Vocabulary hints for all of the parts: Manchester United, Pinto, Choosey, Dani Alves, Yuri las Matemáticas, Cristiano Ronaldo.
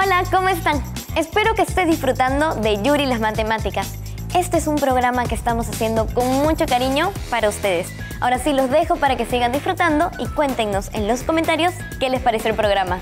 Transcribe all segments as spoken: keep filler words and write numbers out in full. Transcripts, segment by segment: Hola, ¿cómo están? Espero que estés disfrutando de Yuri las Matemáticas. Este es un programa que estamos haciendo con mucho cariño para ustedes. Ahora sí, los dejo para que sigan disfrutando y cuéntenos en los comentarios qué les pareció el programa.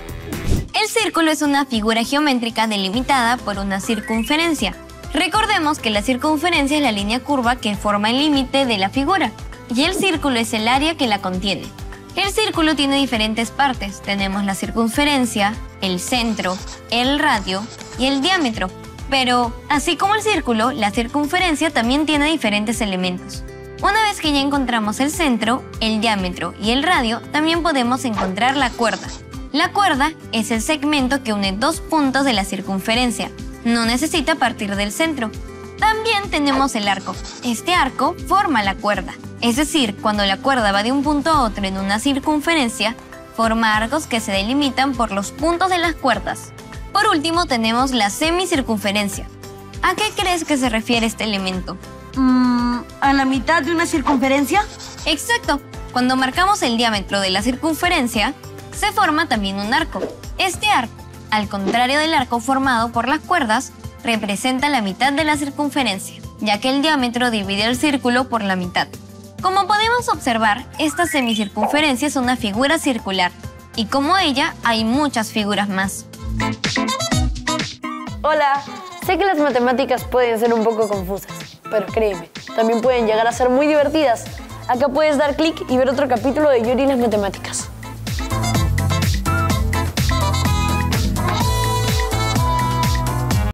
El círculo es una figura geométrica delimitada por una circunferencia. Recordemos que la circunferencia es la línea curva que forma el límite de la figura y el círculo es el área que la contiene. El círculo tiene diferentes partes. Tenemos la circunferencia, el centro, el radio y el diámetro. Pero, así como el círculo, la circunferencia también tiene diferentes elementos. Una vez que ya encontramos el centro, el diámetro y el radio, también podemos encontrar la cuerda. La cuerda es el segmento que une dos puntos de la circunferencia. No necesita partir del centro. También tenemos el arco. Este arco forma la cuerda. Es decir, cuando la cuerda va de un punto a otro en una circunferencia, forma arcos que se delimitan por los puntos de las cuerdas. Por último, tenemos la semicircunferencia. ¿A qué crees que se refiere este elemento? Mm, ¿a la mitad de una circunferencia? Exacto. Cuando marcamos el diámetro de la circunferencia, se forma también un arco. Este arco, al contrario del arco formado por las cuerdas, representa la mitad de la circunferencia, ya que el diámetro divide el círculo por la mitad. Como podemos observar, esta semicircunferencia es una figura circular, y como ella, hay muchas figuras más. Hola, sé que las matemáticas pueden ser un poco confusas, pero créeme, también pueden llegar a ser muy divertidas. Acá puedes dar clic y ver otro capítulo de Yuri las Matemáticas.